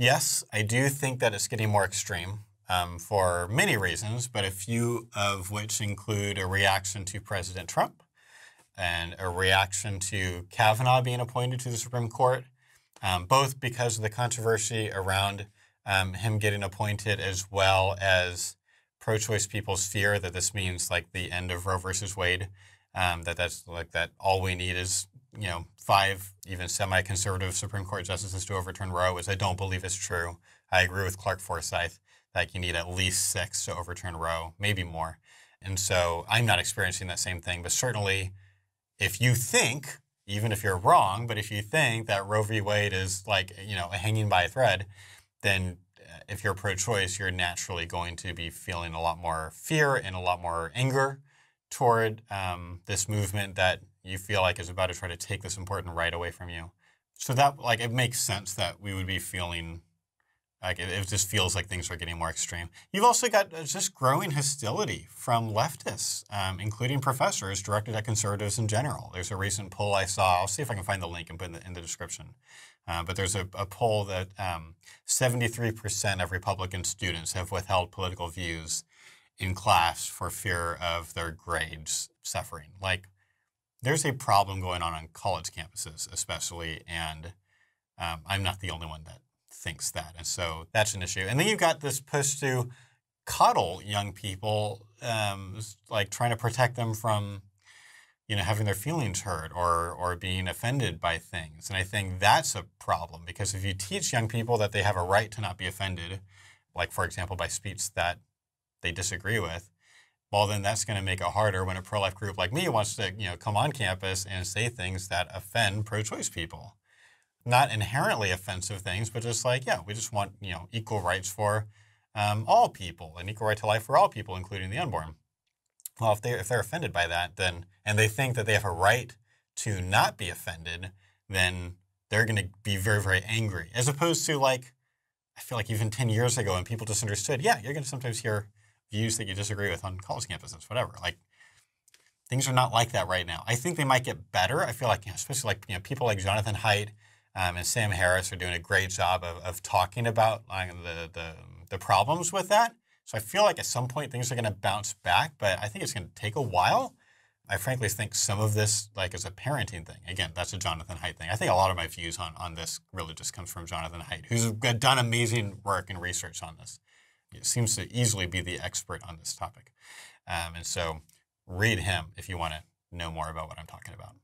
Yes, I do think that it's getting more extreme for many reasons, but a few of which include a reaction to President Trump and a reaction to Kavanaugh being appointed to the Supreme Court, both because of the controversy around him getting appointed, as well as pro-choice people's fear that this means like the end of Roe versus Wade, that's like that all we need is, you know, 5 even semi-conservative Supreme Court justices to overturn Roe, which I don't believe is true. I agree with Clark Forsythe that you need at least 6 to overturn Roe, maybe more. And so I'm not experiencing that same thing, but certainly if you think, even if you're wrong, but if you think that Roe v. Wade is like, you know, hanging by a thread, then if you're pro-choice, you're naturally going to be feeling a lot more fear and a lot more anger toward this movement that you feel like is about to try to take this important right away from you. So that, like, it makes sense that we would be feeling like it just feels like things are getting more extreme. You've also got just growing hostility from leftists, including professors directed at conservatives in general. There's a recent poll I saw. I'll see if I can find the link and put it in the description. But there's a poll that 73% of Republican students have withheld political views in class for fear of their grades suffering. Like, there's a problem going on college campuses especially, and I'm not the only one that thinks that, and so that's an issue. And then you've got this push to coddle young people, like trying to protect them from, you know, having their feelings hurt or being offended by things. And I think that's a problem, because if you teach young people that they have a right to not be offended, like for example by speech that they disagree with, well, then that's going to make it harder when a pro-life group like me wants to, you know, come on campus and say things that offend pro-choice people. Not inherently offensive things, but just like, yeah, we just want, you know, equal rights for all people, an equal right to life for all people, including the unborn. Well, if they're offended by that, then, and they think that they have a right to not be offended, then they're going to be very, very angry. As opposed to, like, I feel like even 10 years ago when people just understood, yeah, you're going to sometimes hear views that you disagree with on college campuses, whatever. Like, things are not like that right now. I think they might get better. I feel like, you know, especially like, you know, people like Jonathan Haidt and Sam Harris are doing a great job of talking about the problems with that. So I feel like at some point things are going to bounce back, but I think it's going to take a while. I frankly think some of this, like, is a parenting thing. Again, that's a Jonathan Haidt thing. I think a lot of my views on this really just comes from Jonathan Haidt, who's done amazing work and research on this. He seems to easily be the expert on this topic. And so read him if you want to know more about what I'm talking about.